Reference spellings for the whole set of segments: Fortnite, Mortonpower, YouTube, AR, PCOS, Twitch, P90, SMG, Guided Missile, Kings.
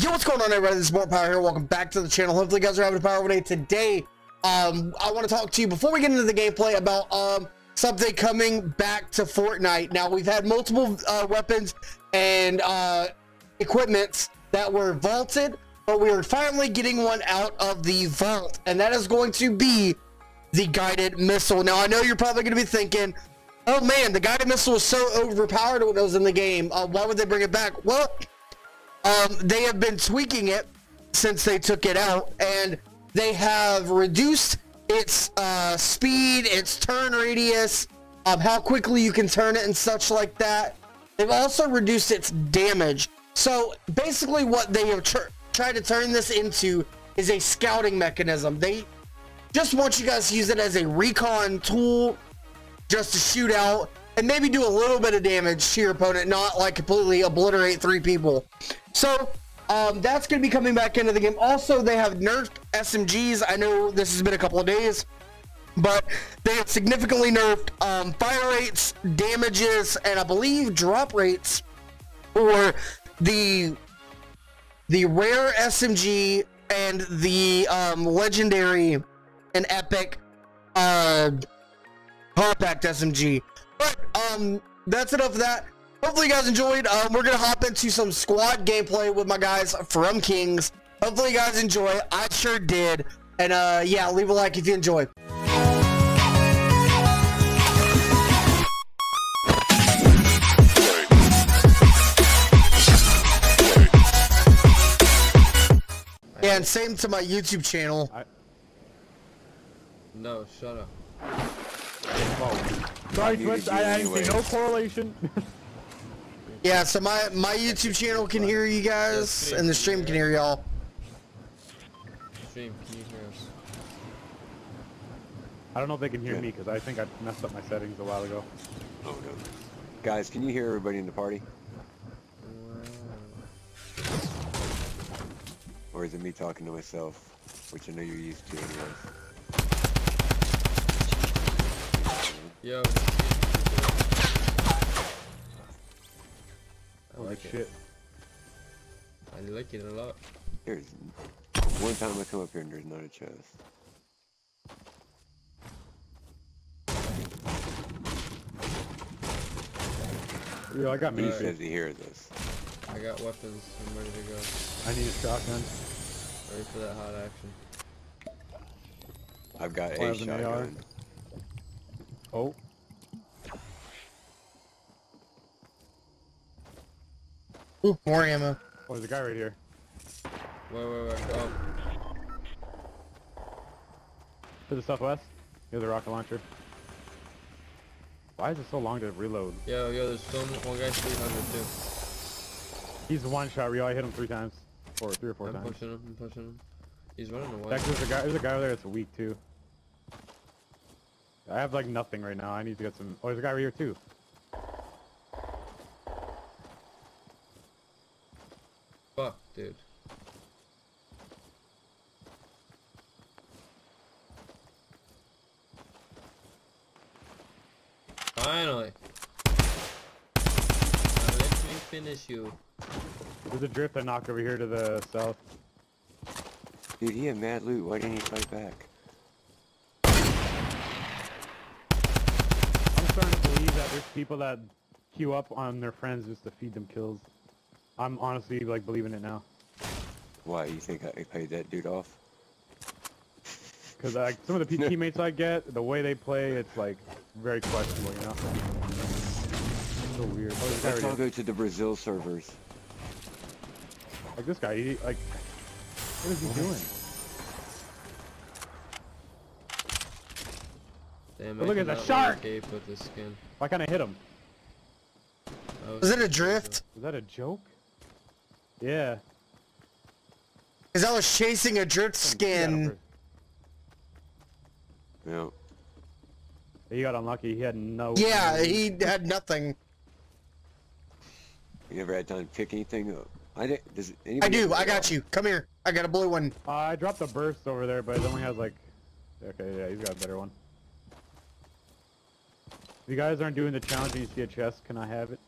Yo, what's going on, everybody? This is Mortonpower here. Welcome back to the channel. Hopefully you guys are having a powerful day today. I want to talk to you before we get into the gameplay about something coming back to Fortnite. Now, we've had multiple weapons and equipments that were vaulted, but we are finally getting one out of the vault, and that is going to be the guided missile. Now, I know you're probably going to be thinking, oh man, the guided missile is so overpowered when it was in the game. Why would they bring it back? Well, they have been tweaking it since they took it out, and they have reduced its speed, its turn radius, how quickly you can turn it and such like that. They've also reduced its damage. So basically what they have tried to turn this into is a scouting mechanism. They just want you guys to use it as a recon tool, just to shoot out and maybe do a little bit of damage to your opponent, not like completely obliterate three people. So that's going to be coming back into the game. Also, they have nerfed SMGs. I know this has been a couple of days, but they have significantly nerfed fire rates, damages, and I believe drop rates for the rare SMG and the legendary and epic compact SMG. But that's enough of that. Hopefully you guys enjoyed. We're gonna hop into some squad gameplay with my guys from Kings. Hopefully you guys enjoy. I sure did. And yeah, leave a like if you enjoy. Yeah, and same to my YouTube channel. No, shut up. Sorry, Twitch, I see no correlation. Yeah, so my YouTube channel can hear you guys, and the stream can hear y'all. Stream, can you hear us? I don't know if they can hear me, because I think I messed up my settings a while ago. Oh, no. Guys, can you hear everybody in the party? Or is it me talking to myself, which I know you're used to anyways? Yo. I like it. Shit. I like it a lot. There's one time I come up here and there's not a chest. Yo, I got me. He says he hears us. I got weapons. I'm ready to go. I need a shotgun. Ready for that hot action. I've got a shotgun. AR. Oh. Ooh, more ammo. Oh, there's a guy right here. Wait. Oh. To the southwest. Here's a rocket launcher. Why is it so long to reload? Yo, there's still one guy 300 too. He's one shot, Rio. I hit him three or four times. I'm pushing him. He's running away. There's a guy over there that's weak too. I have like nothing right now. I need to get some. Oh, there's a guy right here too. Fuck, dude. Finally. Now let me finish you. There's a drift I knocked over here to the south. Dude, he had mad loot. Why didn't he fight back? There's people that queue up on their friends just to feed them kills. I'm honestly like believing it now. Why, you think I paid that dude off? Because like some of the teammates I get, the way they play, it's like very questionable, you know. It's so weird. Oh, let's all go to the Brazil servers. Like this guy, he like, what is he doing? Damn, look at the shark! With this skin. Why can't I hit him? Is it a drift? Is that a joke? Yeah. Cause I was chasing a drift skin. Yeah. He got unlucky, he had no... Yeah, he had nothing. You never had time to pick anything up. I got you. Come here. I got a blue one. I dropped a burst over there, but it only has like... Okay, yeah, he's got a better one. If you guys aren't doing the challenge and you see a chest, can I have it?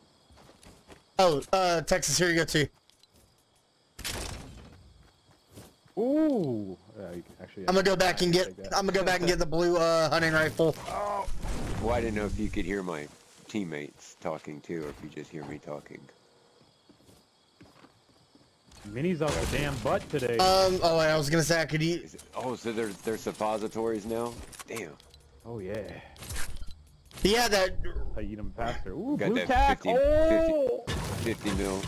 Oh, Texas, here you go, too. Ooh. Actually, I'm gonna go back and get. I'm gonna go back and get the blue hunting rifle. Oh. Well, I didn't know if you could hear my teammates talking too, or if you just hear me talking. Minnie's off the damn butt today. Oh, I was gonna say I could eat. Oh, so there's suppositories now. Damn. Oh yeah. Yeah, that. I eat them faster. Ooh, got blue that tack. 50 mil.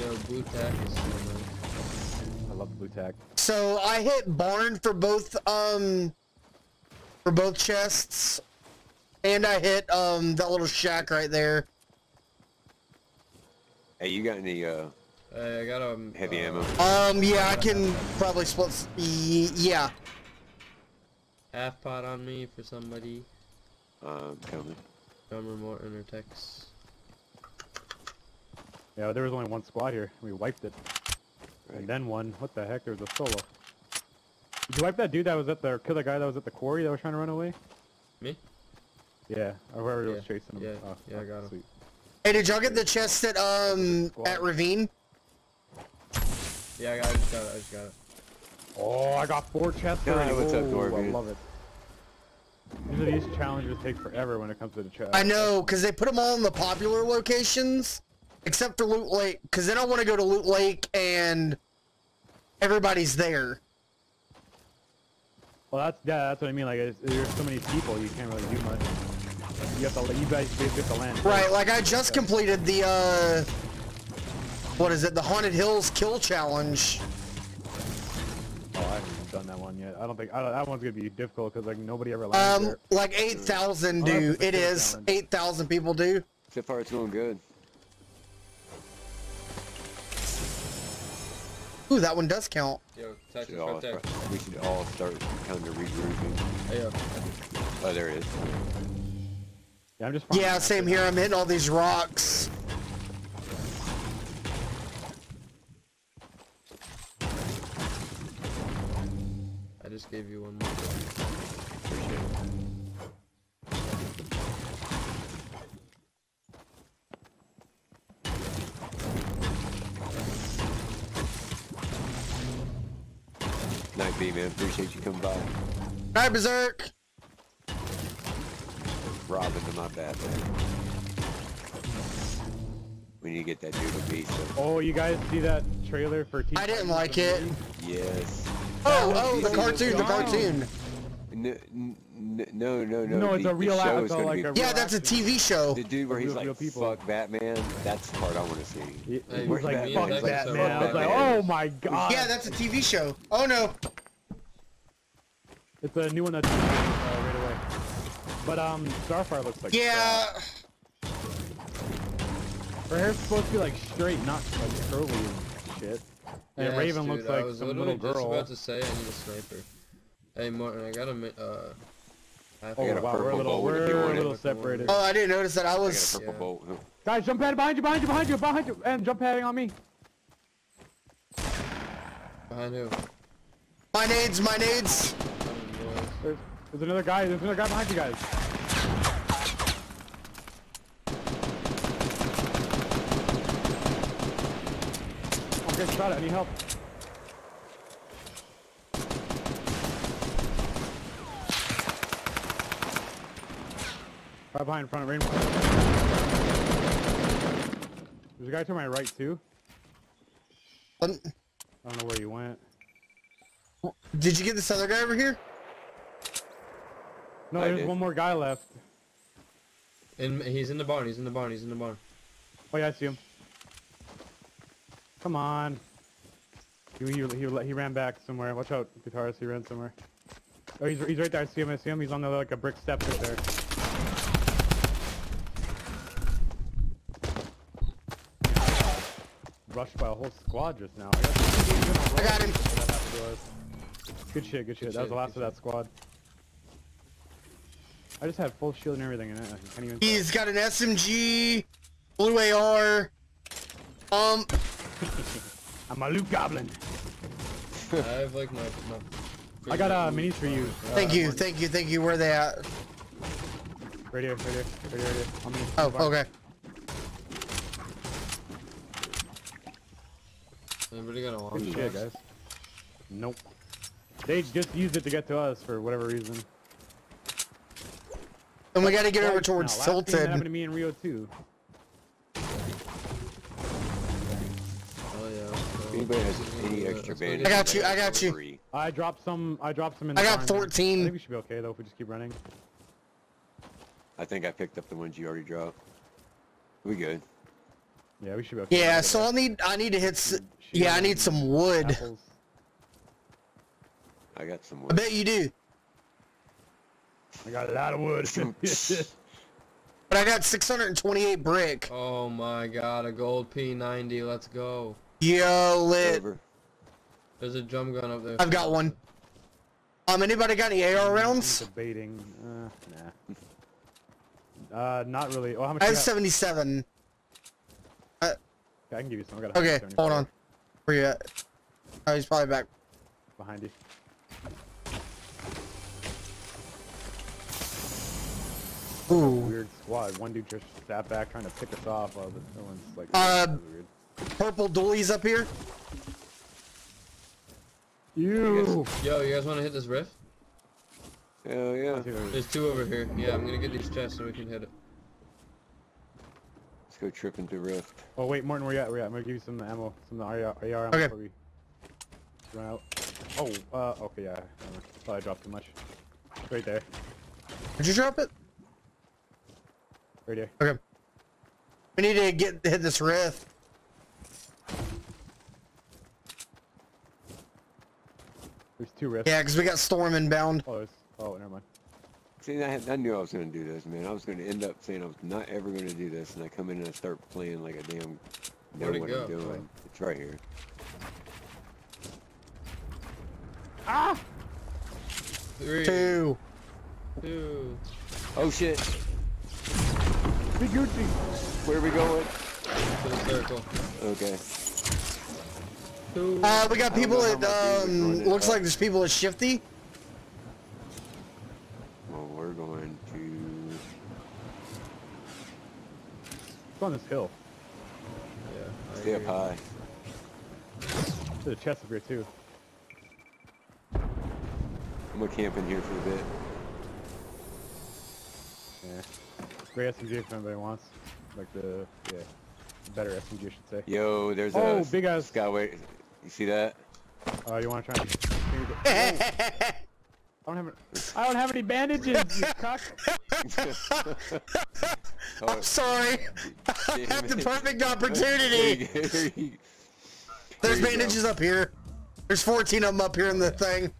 Yo, blue tack is so nice. I love blue tack. So I hit barn for both chests, and I hit that little shack right there. Hey, you got any I got heavy ammo. Yeah, I can probably split. Yeah. Half pot on me for somebody. Coming. Drummer, Morton, or Tex. Yeah, there was only one squad here. We wiped it. Right. And then one. What the heck? There's a solo. Did you wipe that dude that was at the, kill the guy that was at the quarry that was trying to run away? Me? Yeah, or whoever was chasing him. Yeah, yeah, I got him. Sweet. Hey, did y'all get the chest at Ravine? Yeah, I just got it. Oh, I got 4 chests already. What's up, Dorby? I love it. These challenges take forever when it comes to the chest. I know, because they put them all in the popular locations, except for Loot Lake, because they don't want to go to Loot Lake and everybody's there. Well, that's what I mean. Like, there's so many people, you can't really do much. You have to, you guys basically have to land. Right, like I just completed the, what is it? The Haunted Hills Kill Challenge. Oh, I haven't done that one yet. I don't think, that one's gonna be difficult because like nobody ever lands there. Like 8,000 do. It is. 8,000 people do. So far it's going good. Ooh, that one does count. Yo, we should all start kind of regrouping. Oh, there it is. Yeah, I'm just same here. I'm hitting all these rocks. I just gave you one more. Night B, man. Appreciate you coming by. Night Berserk. Robin to my bad. We need to get that dude a piece of. Oh, you guys see that trailer for T? I didn't like it. Yes. Oh, the cartoon, No. No, it's a real show. Yeah, that's a TV show. The dude where he's like, fuck Batman. That's the part I want to see. He was like, fuck Batman. I was like, oh my god. Yeah, that's a TV show. Oh no. It's a new one that's right away. But Starfire looks like her hair's supposed to be like straight, not like curly and shit. And Raven looks like some little girl. I was literally just about to say I need a sniper. Hey Martin, I got a oh wow, we're a little separated. Oh, I didn't notice that I was. I got a purple bolt. Guys, jump pad behind you, and jump padding on me. Behind who? My nades. Oh, There's another guy behind you guys. Okay, shot it. I need help. Right behind in front of Rainbow. There's a guy to my right, too. I don't know where you went. Did you get this other guy over here? No, there's one more guy left. And he's in the barn. Oh yeah, I see him. Come on. He ran back somewhere. Watch out, guitarist. He ran somewhere. Oh, he's right there. I see him. He's on the like a brick step right there. Rushed by a whole squad just now. I got him. Good shit. That was the last of that squad. I just have full shield and everything in it. I can't even He's got an SMG, blue AR. I'm a loot goblin. I have like my. I got minis for you. Thank you. Where are they at? Right here. On me. Oh, okay. Everybody got a long shot, guys. Nope. They just used it to get to us for whatever reason. And we gotta get over towards Tilted. Last thing happened to me in Rio too. Anybody has any extra bandage? I got you. I got you. I dropped some. In the I got 14. I think we should be okay though if we just keep running. I think I picked up the ones you already dropped. We good. Yeah, we should be okay. Yeah, so I need to hit. Yeah, I need some wood. Apples. I got some wood. I bet you do. I got a lot of wood. But I got 628 brick. Oh my god, a gold P90. Let's go. Yo, lit. There's a drum gun up there. I've got one. Anybody got any AR rounds? Debating. Nah. Not really. Oh, how much I have 77. Yeah, I can give you some. I got okay, hold on. Where you at? Oh, he's probably back. Behind you. Ooh. Weird squad. One dude just sat back trying to pick us off while no one's like. Weird. Purple dualies up here. Yo, you guys want to hit this riff? Hell yeah. There's two over here. Yeah, I'm gonna get these chests so we can hit it. Let's go trip into rift. Oh wait, Morton, where you at? I'm gonna give you some ammo, some AR ammo. Okay. Before we run out. Oh, okay, yeah. Probably I dropped too much. It's right there. Did you drop it? Right here. Okay. We need to hit this rift. There's two rifts. Yeah, because we got storm inbound. Oh, never mind. See, I knew I was going to do this, man. I was going to end up saying I was not ever going to do this, and I come in and I start playing like a damn... Where'd it go? I'm doing. It's right here. Ah! Two. Oh, shit. Be Gucci. Where are we going? To the circle. Okay. We got people at, looks like there's people at Shifty. Well, we're going to... It's on this hill. Yeah. Stay up high. There's a chest up here, too. I'm gonna camp in here for a bit. Yeah. Great SMG if anybody wants. Like the, yeah. Better SMG, I should say. Yo, there's a big ass skyway. You see that? Oh, you want to try? And... I don't have any bandages, you cock. I'm sorry. I had the perfect opportunity. There's bandages up here. There's 14 of them up here in the thing.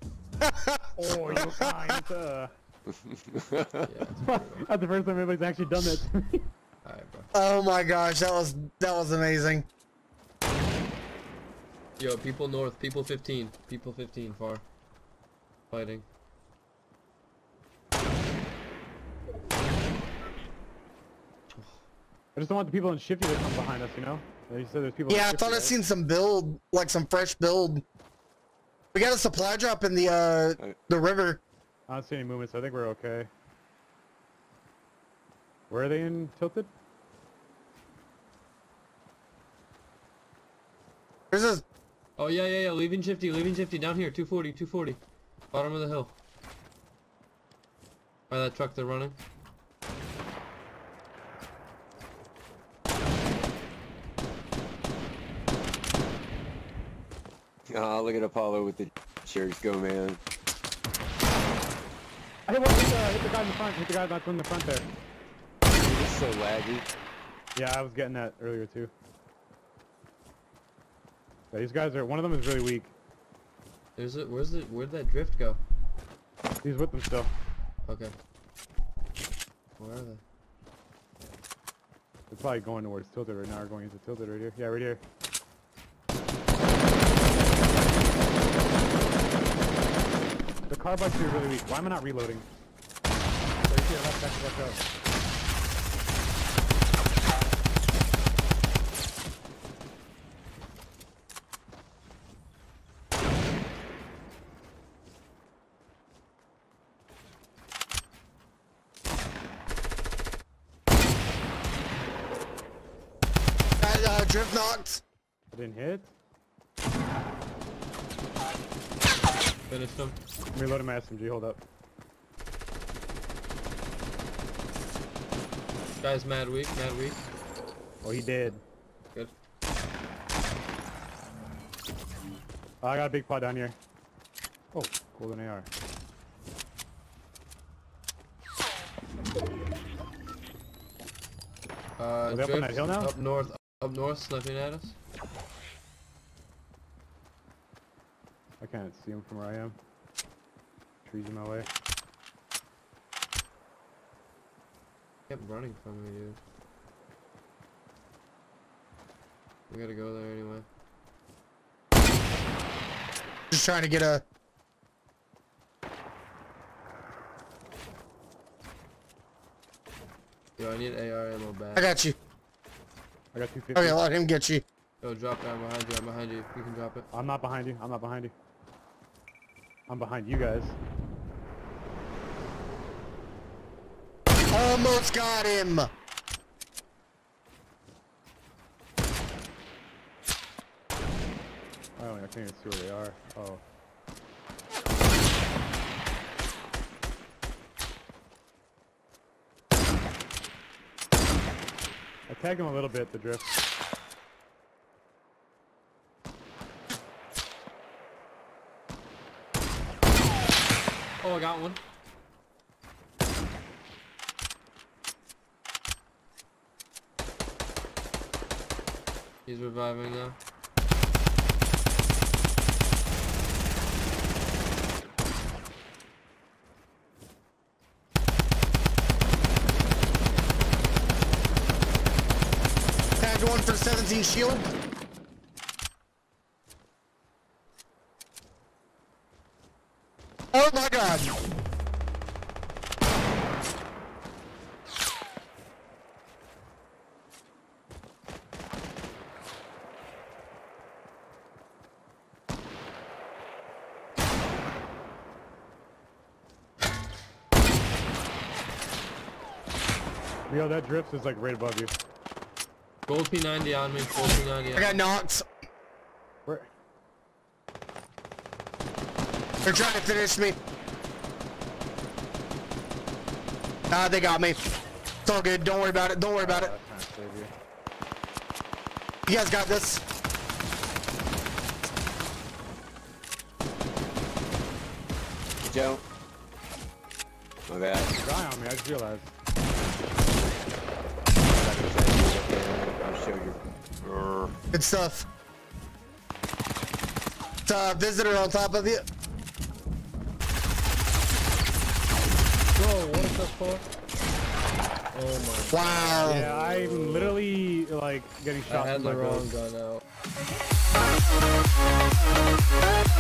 Oh, you're kind. That's the first time anybody's actually done that to me. Right, bro. Oh my gosh, that was amazing. Yo, people north, people 15 far, fighting. I just don't want the people in Shifty to come behind us, you know? You said there's people. Yeah, I thought I seen some build, like some fresh build. We got a supply drop in the river. I don't see any movement, so I think we're okay. Where are they in Tilted? There's a... Oh, yeah, leaving Shifty, down here, 240, bottom of the hill. By that truck they're running. Ah, look at Apollo with the cherries go, man. I hit the guy in the front, that's in the front there. So laggy. Yeah, I was getting that earlier too. Yeah, these guys are. One of them is really weak. Where'd that drift go? He's with them still. Okay. Where are they? They're probably going towards Tilted right now. We're going into Tilted right here. Yeah, right here. The car bikes are really weak. Why am I not reloading? Right here, left up. Drift knocked. I didn't hit. Finished him. I'm reloading my SMG, hold up. This guy's mad weak, mad weak. Oh, he dead. Good. Oh, I got a big pot down here. Oh, golden AR. Are up on that hill now? Up north, sniping at us. I can't see him from where I am. Trees in my way. He kept running from me, dude. We gotta go there anyway. Just trying to get a... Yo, I need AR ammo back. I got you. I got 250. Okay, let him get you. Yo, drop down behind you. I'm behind you. You can drop it. I'm not behind you. I'm not behind you. I'm behind you guys. Almost got him. Oh, I can't even see where they are. Oh. I tag him a little bit, the drift. Oh, I got one. He's reviving now. Going for 17 shield. Oh my god. Yo, that drift is like right above you. Gold P90 on me, gold P90 on me. I got knocked. Where? They're trying to finish me. Ah, they got me. It's all good, don't worry about it, don't worry about it. You guys got this. Joe. Look at that. Guy on me, I just realized. Good stuff. It's a visitor on top of you. Bro, what is that for? Oh my wow. God. Yeah, I'm literally like getting shot. I had the wrong gun out.